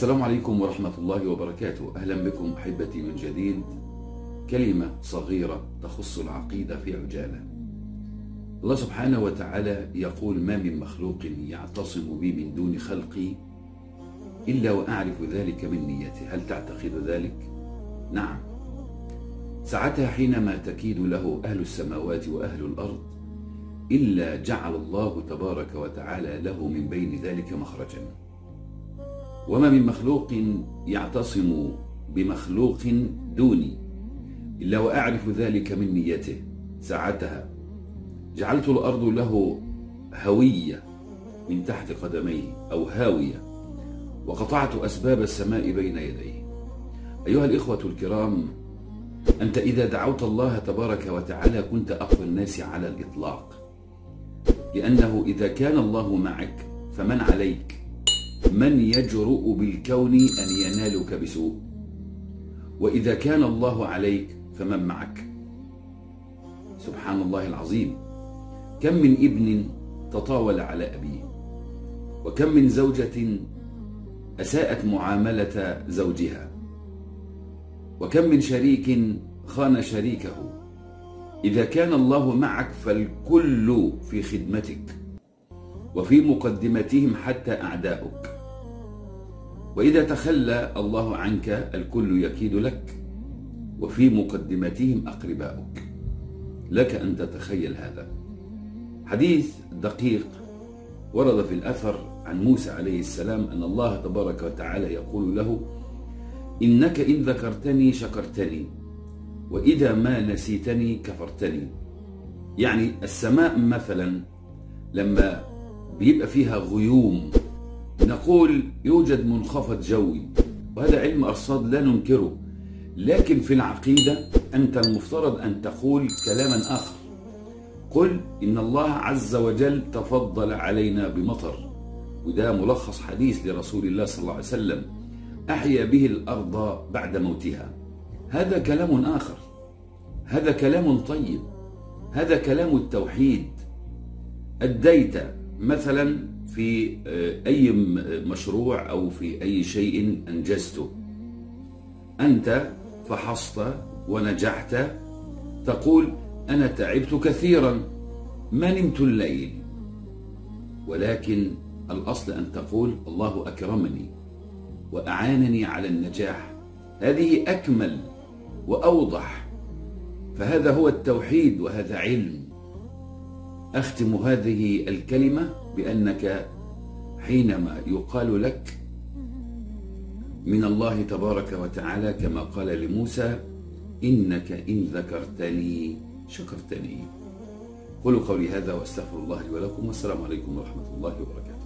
السلام عليكم ورحمة الله وبركاته. أهلا بكم أحبتي من جديد. كلمة صغيرة تخص العقيدة في عجالة. الله سبحانه وتعالى يقول: ما من مخلوق يعتصم بي من دون خلقي إلا وأعرف ذلك من نيتي، هل تعتقد ذلك؟ نعم. ساعتها حينما تكيد له أهل السماوات وأهل الأرض إلا جعل الله تبارك وتعالى له من بين ذلك مخرجا. وما من مخلوق يعتصم بمخلوق دوني إلا وأعرف ذلك من نيته. ساعتها جعلت الأرض له هوية من تحت قدميه أو هاوية، وقطعت أسباب السماء بين يديه. أيها الإخوة الكرام، أنت إذا دعوت الله تبارك وتعالى كنت أقوى الناس على الإطلاق، لأنه إذا كان الله معك فمن عليك؟ من يجرؤ بالكون أن ينالك بسوء؟ وإذا كان الله عليك فمن معك؟ سبحان الله العظيم. كم من ابن تطاول على أبيه، وكم من زوجة أساءت معاملة زوجها، وكم من شريك خان شريكه. إذا كان الله معك فالكل في خدمتك، وفي مقدمتهم حتى أعداؤك. وإذا تخلى الله عنك الكل يكيد لك، وفي مقدمتهم أقرباؤك. لك أن تتخيل هذا. حديث دقيق ورد في الأثر عن موسى عليه السلام أن الله تبارك وتعالى يقول له: إنك إن ذكرتني شكرتني، وإذا ما نسيتني كفرتني. يعني السماء مثلا لما بيبقى فيها غيوم نقول يوجد منخفض جوي، وهذا علم أرصاد لا ننكره، لكن في العقيدة أنت المفترض أن تقول كلاما آخر. قل إن الله عز وجل تفضل علينا بمطر، وده ملخص حديث لرسول الله صلى الله عليه وسلم: أحيا به الأرض بعد موتها. هذا كلام آخر، هذا كلام طيب، هذا كلام التوحيد. أديت مثلا في أي مشروع أو في أي شيء أنجزته أنت، فحصت ونجحت، تقول أنا تعبت كثيرا، ما نمت الليل، ولكن الأصل أن تقول الله أكرمني وأعانني على النجاح. هذه أكمل وأوضح، فهذا هو التوحيد وهذا علم. أختم هذه الكلمة بأنك حينما يقال لك من الله تبارك وتعالى كما قال لموسى: إنك إن ذكرتني شكرتني. قولوا قولي هذا وأستغفر الله لي ولكم، والسلام عليكم ورحمة الله وبركاته.